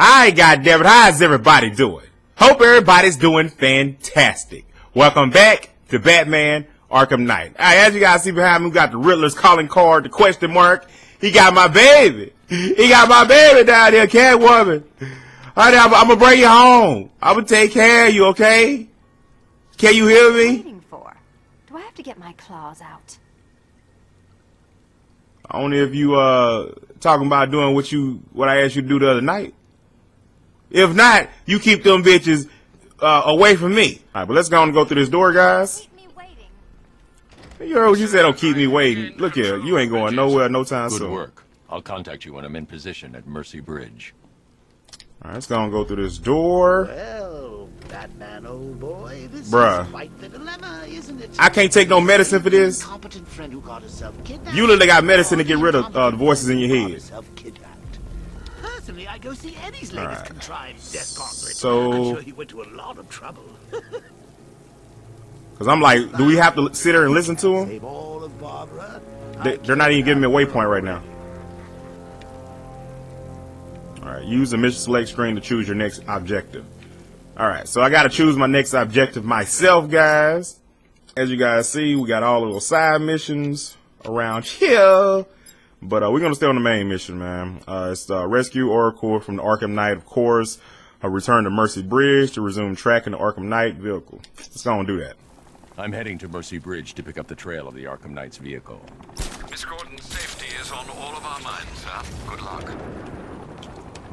Alright, goddammit, how's everybody doing? Hope everybody's doing fantastic. Welcome back to Batman Arkham Knight. Alright, as you guys see behind me, we got the Riddler's calling card, the question mark. He got my baby. He got my baby down there, Catwoman. Alright, I'm gonna bring you home. I'm gonna take care of you, okay? Can you hear me? What are you waiting for? Do I have to get my claws out? Only if you, talking about doing what I asked you to do the other night. If not, you keep them bitches away from me. All right, but let's go on and go through this door, guys. Keep me waiting. You heard what you said, don't keep me waiting. Look here, you ain't going nowhere, no time soon. Good work. I'll contact you when I'm in position at Mercy Bridge. All right, let's go on and go through this door. Well, Batman, old boy, this is quite the dilemma, isn't it? I can't take no medicine for this. Friend who got herself kidnapped. You literally got medicine to get rid of the voices in your head. Personally, I go see Eddie's latest contrived death gauntlet. So I'm sure he went to a lot of trouble. Because I'm like, do we have to sit there and listen to him? Save all of Barbara. They're not even giving me a waypoint right now. All right, use the mission select screen to choose your next objective. All right, so I got to choose my next objective myself, guys. As you guys see, we got all the little side missions around here. But we're going to stay on the main mission, man. It's rescue Oracle from the Arkham Knight, of course. Return to Mercy Bridge to resume tracking the Arkham Knight vehicle. Let's go and do that. I'm heading to Mercy Bridge to pick up the trail of the Arkham Knight's vehicle. Miss Gordon's safety is on all of our minds, huh? Good luck.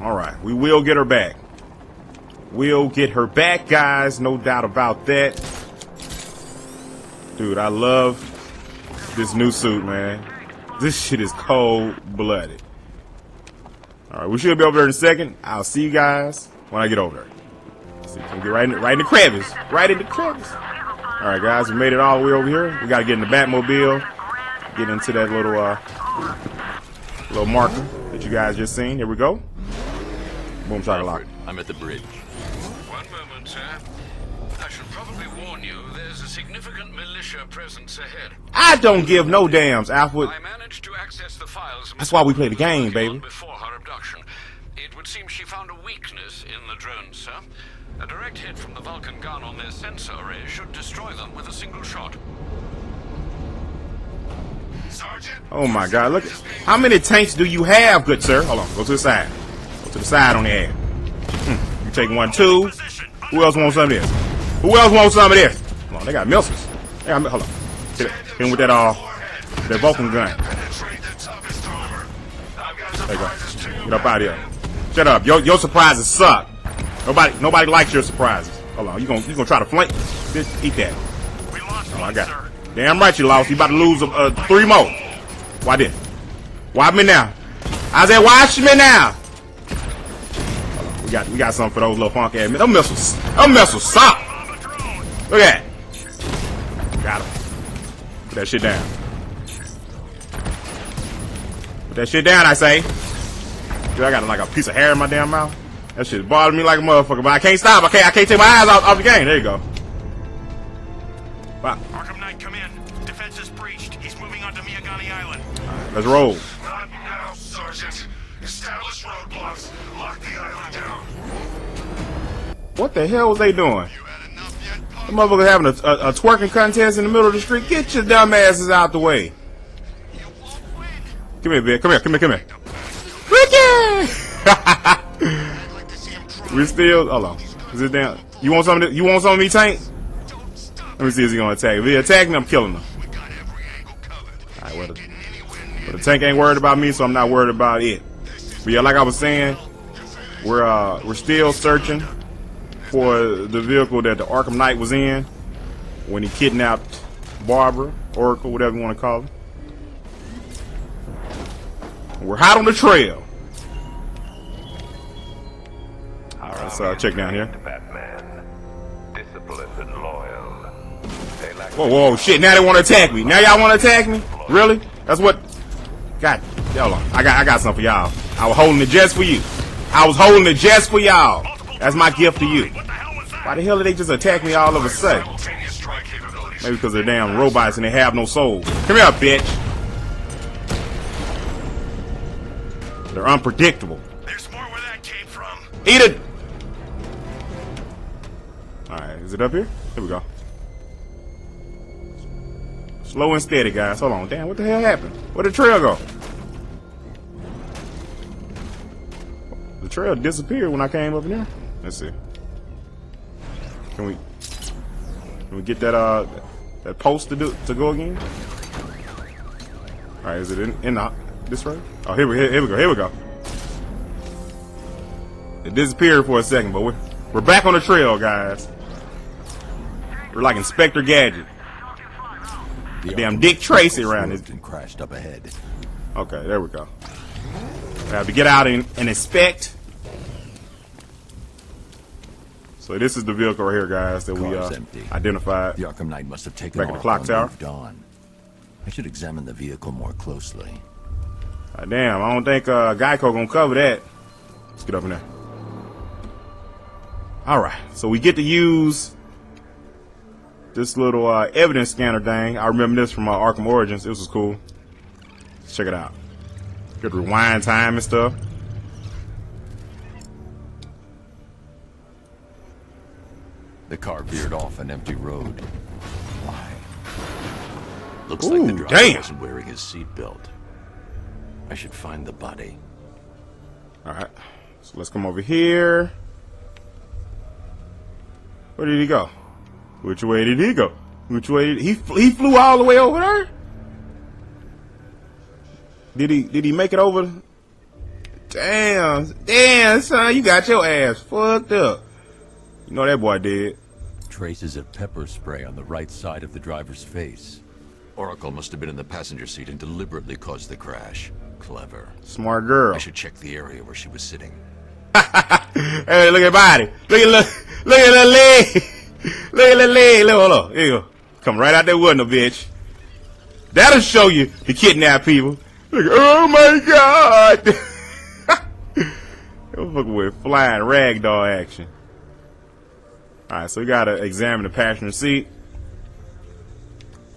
All right, we will get her back. We'll get her back, guys. No doubt about that. Dude, I love this new suit, man. This shit is cold-blooded. All right, we should be over there in a second. I'll see you guys when I get over there. Let's see, we'll get right in the crevice. Right in the crevice. All right, guys, we made it all the way over here. We got to get in the Batmobile. Get into that little marker that you guys just seen. Here we go. Boom, shakalaka. I'm at the bridge. One moment, sir. I should probably warn you, there's a significant militia presence ahead. I don't give no damns, Alfred. I managed to access the files. That's why we play the game, baby. Before her abduction, it would seem she found a weakness in the drones, sir. A direct hit from the Vulcan gun on their sensor array should destroy them with a single shot. Sergeant. Oh my God! Look, how many tanks do you have, good sir? Hold on, go to the side. Go to the side on the air. You take one, two. Who else wants some of this? Who else wants some of this? Come on, they got missiles. Hold on. Hit him with that that Vulcan gun. There you go. Get up out of here. Shut up. Your surprises suck. Nobody likes your surprises. Hold on. You gonna try to flank? Bitch, eat that. Oh, I got it. Damn right you lost. You about to lose 3 more. Why then? Why me now? I said, watch me now. We got something for those little funk ass. Those missiles. Those missiles suck. Look at that. Got him. Put that shit down. Put that shit down, I say. Dude, I got like a piece of hair in my damn mouth. That shit bothered me like a motherfucker, but I can't stop. I can't take my eyes off the game. There you go. Wow. Arkham Knight, come in. Defense is breached. He's moving on to Miyagani Island. All right, let's roll. Not now, Sergeant. Establish roadblocks. Lock the island down. What the hell was they doing? The motherfucker having a twerking contest in the middle of the street. Get your dumb asses out the way. Come here, bitch. Come here. Ricky! We still. Hold on. Is it down? You want something? You want something? Me tank? Let me see if he's gonna attack. If he attack me, I'm killing him. All right, well, the tank ain't worried about me, so I'm not worried about it. But yeah, like I was saying, we're still searching for the vehicle that the Arkham Knight was in when he kidnapped Barbara, Oracle, whatever you want to call it. We're hot on the trail. All right, so I'll check down here. Whoa, shit! Now they want to attack me. Now y'all want to attack me? Really? That's what? God, y'all on. I got something for y'all. I was holding it just for you. I was holding it just for y'all. That's my gift to you. Why the hell did they just attack me all of a sudden? Maybe because they're damn robots and they have no soul. Come here, bitch. They're unpredictable. There's more where that came from. Eat it! Alright, is it up here? Here we go. Slow and steady, guys. Hold on. Damn, what the hell happened? Where'd the trail go? The trail disappeared when I came up in there. Let's see. Can we get that that post to go again? All right, is it in the, this right? Oh, here we go. It disappeared for a second, but we're back on the trail, guys. We're like Inspector Gadget. The damn Dick Tracy around this. Crashed up ahead. Okay, there we go. We have to get out and inspect. So this is the vehicle right here, guys, that we identified. The Arkham Knight must have taken off the clock tower. I should examine the vehicle more closely. Damn, I don't think Geico gonna cover that. Let's get up in there. All right, so we get to use this little evidence scanner thing. I remember this from Arkham Origins. This was cool. Let's check it out. Good rewind time and stuff. The car veered off an empty road. Why? Looks like the driver wasn't wearing his seatbelt. I should find the body. Alright. So let's come over here. Where did he go? Which way did he go? Which way did he flew all the way over there? Did he make it over? Damn son, you got your ass fucked up. You know that boy did. Traces of pepper spray on the right side of the driver's face. Oracle must have been in the passenger seat and deliberately caused the crash. Clever. Smart girl. I should check the area where she was sitting. Hey, look at her body. Look at her leg. Look at her leg. Look, hold on. Here you go. Come right out there window, bitch. That'll show you the kidnapped people. Look, oh my god. That fucking with flying ragdoll action. Alright, so we gotta examine the passenger seat.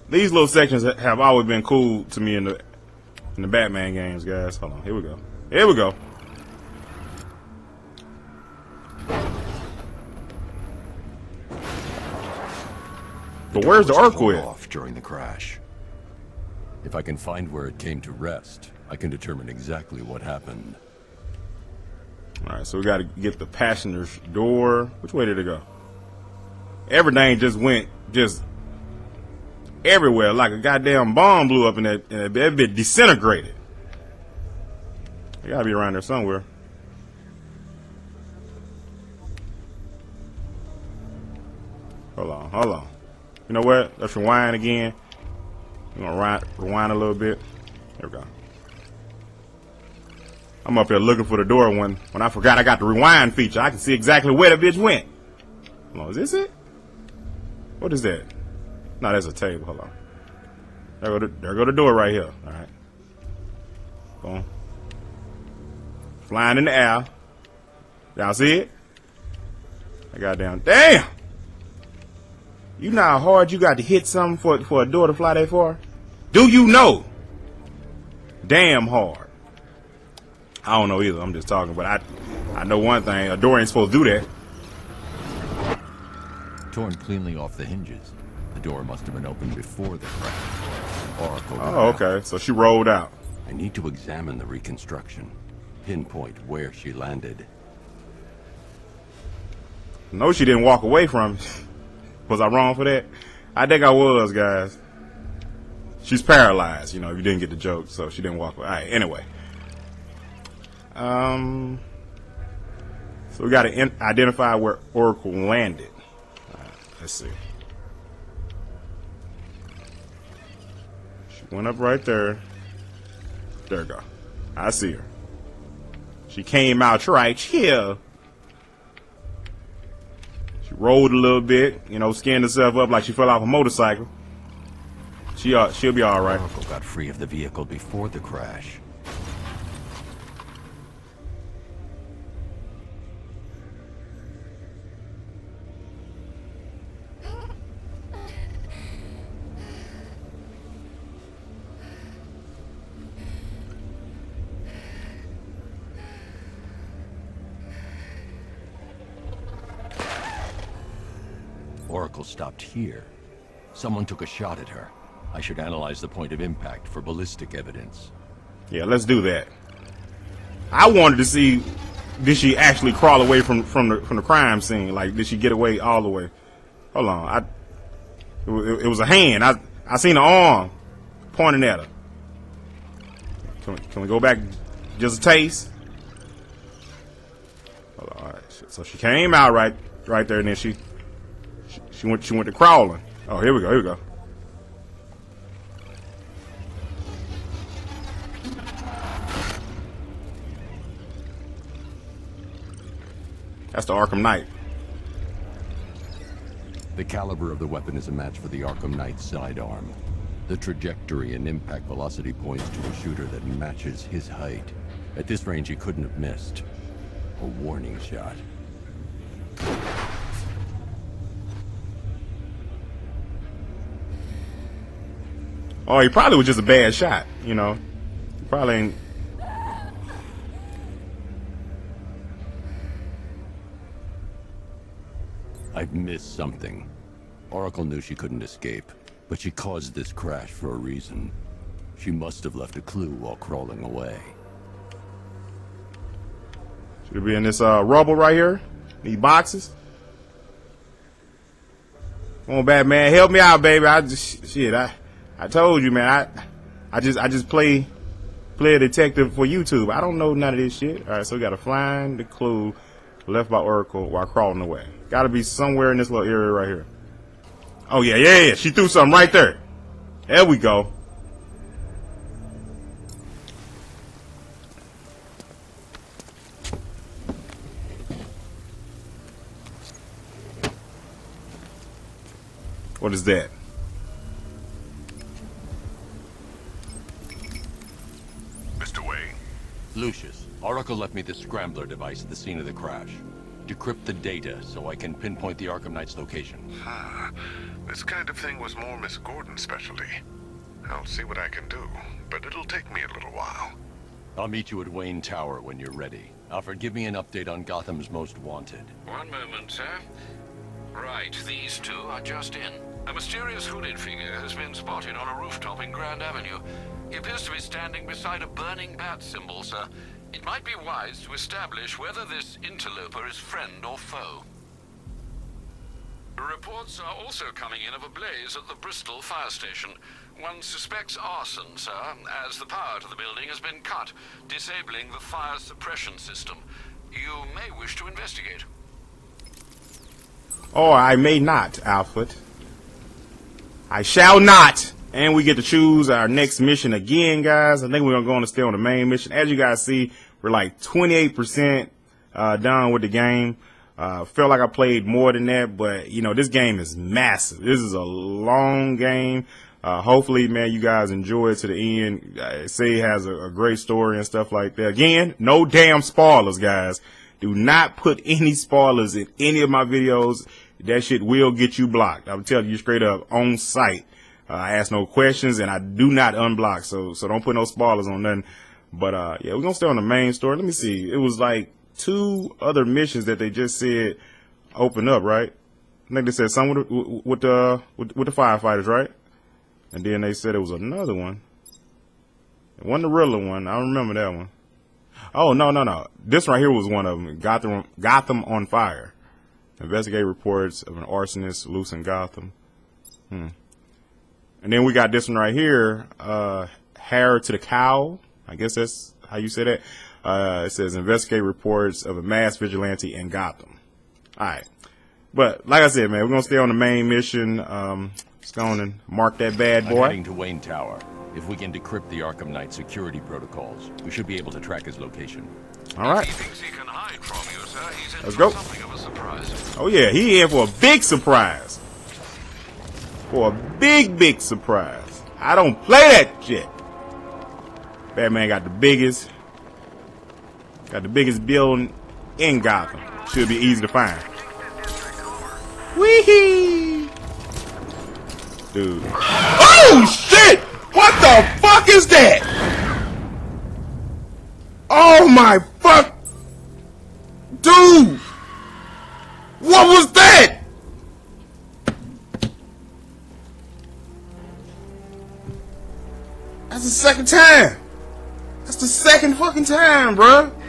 These little sections have always been cool to me in the Batman games, guys. Hold on, here we go. Here we go. But where's the Oracle off during the crash? If I can find where it came to rest, I can determine exactly what happened. Alright, so we gotta get the passenger's door. Which way did it go? Everything just went everywhere like a goddamn bomb blew up in that bit disintegrated. It gotta be around there somewhere. Hold on. You know what? Let's rewind again. I'm gonna rewind a little bit. There we go. I'm up here looking for the door when I forgot I got the rewind feature. I can see exactly where the bitch went. Hold on, is this it? What is that? No, that's a table. Hold on. There go the door right here. All right. Boom. Flying in the air. Y'all see it? I got down. Damn! You know how hard you got to hit something for a door to fly that far? Do you know? Damn hard. I don't know either. I'm just talking, but I know one thing. A door ain't supposed to do that. Torn cleanly off the hinges. The door must have been opened before the crash. Oracle. Oh, okay. So she rolled out. I need to examine the reconstruction. Pinpoint where she landed. No, she didn't walk away from it. Was I wrong for that? I think I was, guys. She's paralyzed, you know, if you didn't get the joke, so she didn't walk away. All right, anyway. So we got to identify where Oracle landed. All right, let's see. Went up right there. There we go. I see her. She came out right here. She rolled a little bit, you know, skinned herself up like she fell off a motorcycle. She'll be all right. Oracle got free of the vehicle before the crash. Oracle stopped here. Someone took a shot at her. I should analyze the point of impact for ballistic evidence. Yeah, let's do that. I wanted to see, did she actually crawl away from the crime scene? Like, did she get away all the way? Hold on, it was a hand. I seen an arm pointing at her. Can we go back just a taste? Hold on, all right. So she came out right there, and then she went to crawling. Oh, here we go. Here we go. That's the Arkham Knight. The caliber of the weapon is a match for the Arkham Knight's sidearm. The trajectory and impact velocity points to a shooter that matches his height. At this range, he couldn't have missed. A warning shot. Oh, he probably was just a bad shot, you know. He probably ain't... I've missed something. Oracle knew she couldn't escape, but she caused this crash for a reason. She must have left a clue while crawling away. Should be in this rubble right here. These boxes. Come on, Batman, help me out, baby. I just shit. I told you, man. I just play a detective for YouTube. I don't know none of this shit. All right, so we gotta find the clue left by Oracle while crawling away. Gotta be somewhere in this little area right here. Oh, yeah. She threw something right there. There we go. What is that? Mr. Wayne. Lucius, Oracle left me the scrambler device at the scene of the crash. Decrypt the data so I can pinpoint the Arkham Knight's location. Ah, this kind of thing was more Miss Gordon's specialty. I'll see what I can do, but it'll take me a little while. I'll meet you at Wayne Tower when you're ready. Alfred, give me an update on Gotham's Most Wanted. One moment, sir. Right, these two are just in. A mysterious hooded figure has been spotted on a rooftop in Grand Avenue. He appears to be standing beside a burning bat symbol, sir. It might be wise to establish whether this interloper is friend or foe. Reports are also coming in of a blaze at the Bristol fire station. One suspects arson, sir, as the power to the building has been cut, disabling the fire suppression system. You may wish to investigate. Or I may not, Alfred. I shall not! And we get to choose our next mission again, guys. I think we're going to stay on the main mission. As you guys see, we're like 28% done with the game. Felt like I played more than that, but, you know, this game is massive. This is a long game. Hopefully, man, you guys enjoy it to the end. Say it has a great story and stuff like that. Again, no damn spoilers, guys. Do not put any spoilers in any of my videos. That shit will get you blocked. I'm telling you straight up, on site. I ask no questions, and I do not unblock, so don't put no spoilers on nothing. But, yeah, we're going to stay on the main story. Let me see. It was like 2 other missions that they just said open up, right? I think they said some with the firefighters, right? And then they said it was another one. It wasn't the Riddler one. I don't remember that one. Oh, no. This right here was one of them. Gotham on fire. Investigate reports of an arsonist loose in Gotham. And then we got this one right here, Hair to the Cow. I guess that's how you say that. It says, investigate reports of a mass vigilante in Gotham. All right. But like I said, man, we're going to stay on the main mission. Let's go on and mark that bad boy. I'm heading to Wayne Tower. If we can decrypt the Arkham Knight security protocols, we should be able to track his location. All right. He thinks he can hide from you, sir. He's in Let's go. Something of a surprise. Oh, yeah. He in for a big surprise. For a big surprise. I don't play that shit. Batman got the biggest. Got the biggest building in Gotham. Should be easy to find. Wee-hee. Dude. Oh shit! What the fuck is that? Oh my fuck. Dude! What was that? That's the second time. That's the second fucking time, bruh.